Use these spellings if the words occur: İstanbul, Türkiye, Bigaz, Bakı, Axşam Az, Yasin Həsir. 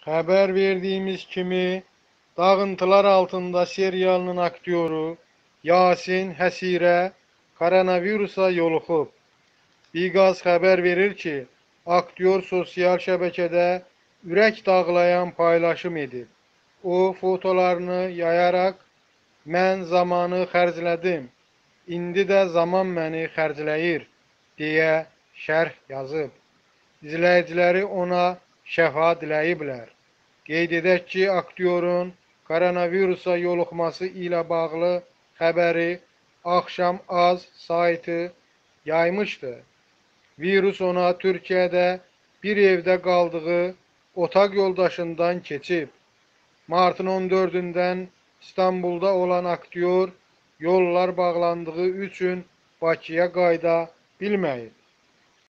Haber verdiğimiz kimi dağıntılar altında serialının aktyoru Yasin Həsirə koronavirusa yoluxub. Bigaz haber verir ki, aktyor sosial şəbəkədə ürək dağlayan paylaşım edib. O fotolarını yayarak "Mən zamanı xərclədim, indi də zaman məni xərcləyir" deyə şərh yazıb. İzləyiciləri ona şəfa diləyiblər. Qeyd edək ki, aktyorun koronavirusa yoluxması ilə bağlı xəbəri Axşam Az saytı yaymışdı. Virus ona Türkiye'də bir evdə qaldığı otaq yoldaşından keçib. Martın 14-dən İstanbulda olan aktyor yollar bağlandığı üçün Bakıya qayda bilməyib.